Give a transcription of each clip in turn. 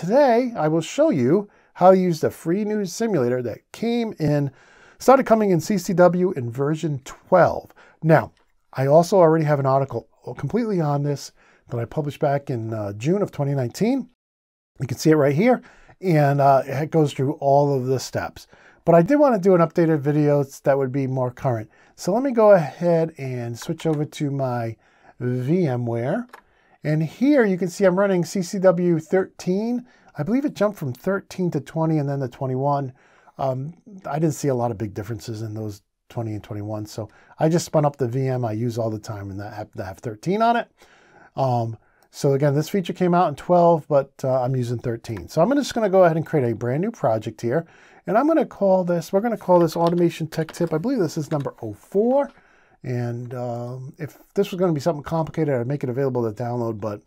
Today, I will show you how to use the free new simulator that started coming in CCW in version 12. Now, I also already have an article completely on this that I published back in June of 2019. You can see it right here, and it goes through all of the steps. But I did want to do an updated video that would be more current. So let me go ahead and switch over to my VMware. And here you can see I'm running CCW 13. I believe it jumped from 13 to 20 and then to 21. I didn't see a lot of big differences in those 20 and 21. So I just spun up the VM I use all the time and that happened to have 13 on it. So again, this feature came out in 12, but I'm using 13. So I'm just going to go ahead and create a brand new project here. And I'm going to call this, we're going to call this Automation Tech Tip. I believe this is number 04. And if this was going to be something complicated, I'd make it available to download, but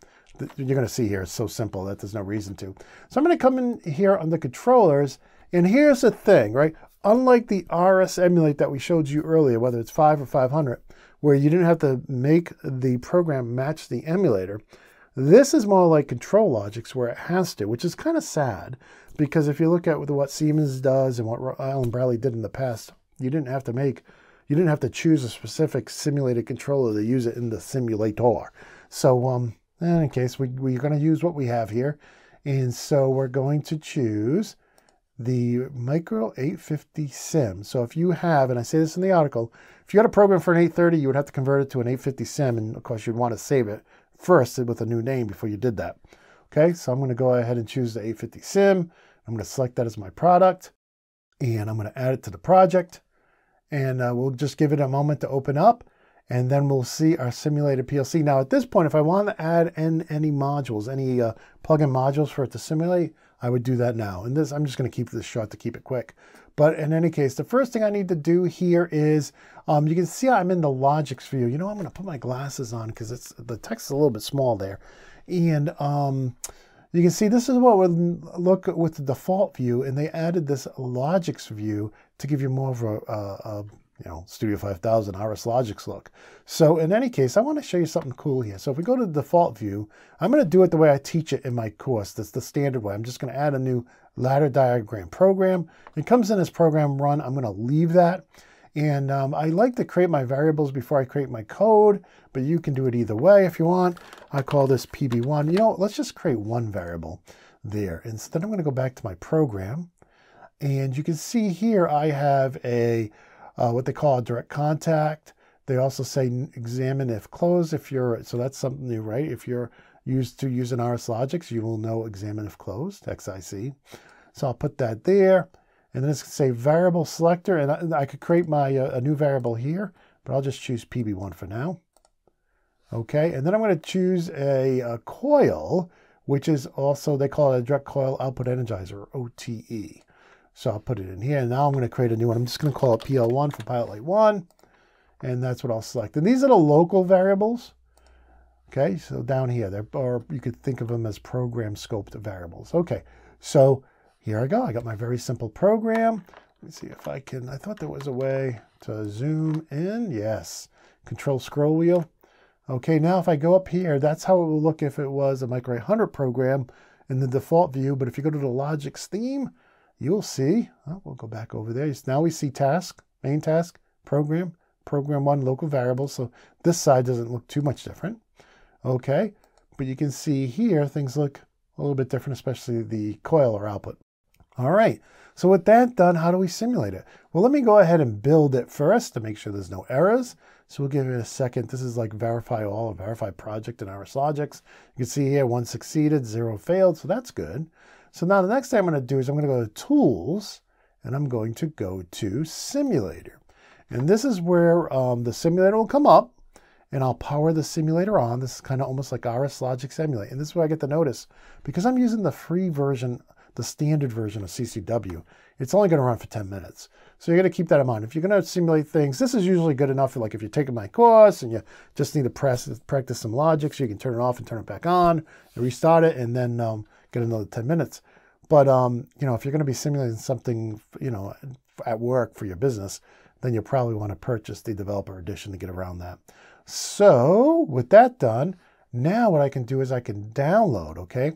you're going to see here, it's so simple that there's no reason to. So I'm going to come in here on the controllers, and here's the thing, right? Unlike the RS emulate that we showed you earlier, whether it's 5 or 500, where you didn't have to make the program match the emulator, this is more like ControlLogix where it has to, which is kind of sad, because if you look at what Siemens does and what Allen Bradley did in the past, you didn't have to choose a specific simulated controller to use it in the simulator. So in any case, we're going to use what we have here. And so we're going to choose the Micro 850 SIM. So if you have, and I say this in the article, if you had a program for an 830, you would have to convert it to an 850 SIM. And of course, you'd want to save it first with a new name before you did that. Okay, so I'm going to go ahead and choose the 850 SIM. I'm going to select that as my product. And I'm going to add it to the project. And we'll just give it a moment to open up, and then we'll see our simulated PLC. Now at this point, if I wanted to add in any modules, any plug-in modules for it to simulate, I would do that now. And this, I'm just going to keep this short to keep it quick. But in any case, the first thing I need to do here is, you can see I'm in the Logix view. You know, I'm going to put my glasses on because the text is a little bit small there. And you can see this is what would look with the default view, and they added this Logix view to give you more of a you know, Studio 5000 RSLogix look. So in any case, I want to show you something cool here. So if we go to the default view, I'm going to do it the way I teach it in my course. That's the standard way. I'm just going to add a new ladder diagram program. It comes in as program run. I'm going to leave that. And I like to create my variables before I create my code, but you can do it either way if you want. I call this PB1. You know, let's just create one variable there. And so then I'm going to go back to my program. And you can see here I have a what they call a direct contact. They also say examine if closed. If you're, so that's something new, right? If you're used to using RSLogix, you will know examine if closed, XIC. So I'll put that there. And then it's going to say variable selector, and I could create my a new variable here, but I'll just choose PB1 for now. Okay, and then I'm going to choose a coil, which is also, they call it a direct coil output energizer, OTE. So I'll put it in here, and now I'm going to create a new one. I'm just going to call it PL1 for pilot light 1, and that's what I'll select. And these are the local variables. Okay, so down here, or you could think of them as program scoped variables. Okay, so here I go. I got my very simple program. Let's see if I can, I thought there was a way to zoom in. Yes. Control scroll wheel. Okay. Now if I go up here, that's how it will look if it was a Micro 800 program in the default view. But if you go to the Logix theme, you'll see, oh, we'll go back over there. Now we see task, main task, program, program one, local variables. So this side doesn't look too much different. Okay. But you can see here, things look a little bit different, especially the coil or output. All right, so with that done, how do we simulate it? Well, let me go ahead and build it first to make sure there's no errors. So we'll give it a second. This is like verify all or verify project in RSLogix. You can see here, 1 succeeded, 0 failed, so that's good. So now the next thing I'm gonna do is I'm gonna go to Tools, and I'm going to go to Simulator. And this is where the simulator will come up, and I'll power the simulator on. This is kind of almost like RSLogix Emulate. And this is where I get the notice, because I'm using the free version, the standard version of CCW, it's only going to run for 10 minutes. So you're going to keep that in mind. If you're going to simulate things, this is usually good enough for like if you're taking my course and you just need to practice some Logix, so you can turn it off and turn it back on and restart it and then get another 10 minutes. But, you know, if you're going to be simulating something, you know, at work for your business, then you probably want to purchase the developer edition to get around that. So with that done, now what I can do is I can download, okay?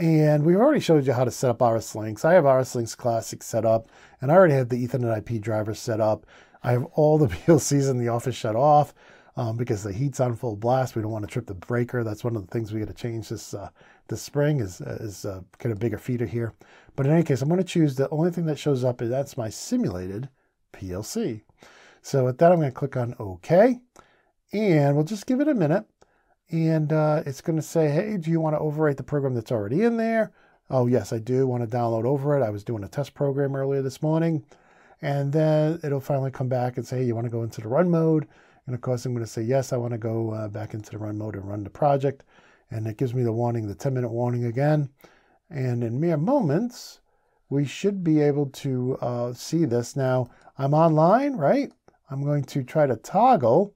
And we've already showed you how to set up RSLinx. I have RSLinx Classic set up, and I already have the Ethernet IP driver set up. I have all the PLCs in the office shut off because the heat's on full blast. We don't want to trip the breaker. That's one of the things we got to change this spring is get a bigger feeder here. But in any case, I'm going to choose the only thing that shows up, and that's my simulated PLC. So with that, I'm going to click on OK, and we'll just give it a minute. And it's going to say, hey, do you want to overwrite the program that's already in there? Oh, yes, I do want to download over it. I was doing a test program earlier this morning. And then it'll finally come back and say, hey, you want to go into the run mode? And of course, I'm going to say, yes, I want to go back into the run mode and run the project. And it gives me the warning, the 10-minute warning again. And in mere moments, we should be able to see this. Now, I'm online, right? I'm going to try to toggle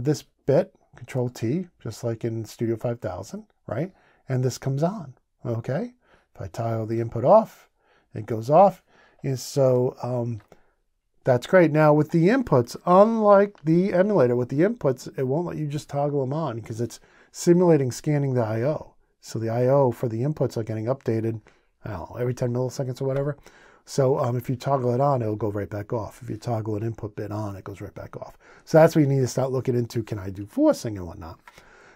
this bit. Control T, just like in Studio 5000, right? And this comes on, okay? If I toggle the input off, it goes off. And so that's great. Now with the inputs, unlike the emulator, with the inputs, it won't let you just toggle them on because it's simulating scanning the I.O. So the I.O. for the inputs are getting updated, I don't know, every 10 milliseconds or whatever. So if you toggle it on, it'll go right back off. If you toggle an input bit on, it goes right back off. So that's where you need to start looking into, can I do forcing and whatnot?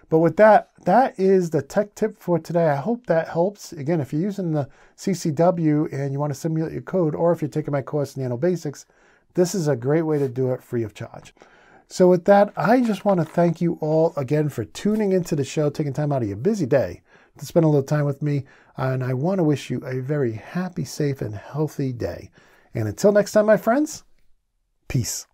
But with that, that is the tech tip for today. I hope that helps. Again, if you're using the CCW and you want to simulate your code, or if you're taking my course, NanoBasics, this is a great way to do it free of charge. So with that, I just want to thank you all again for tuning into the show, taking time out of your busy day to spend a little time with me, and I want to wish you a very happy, safe, and healthy day. And until next time, my friends, peace.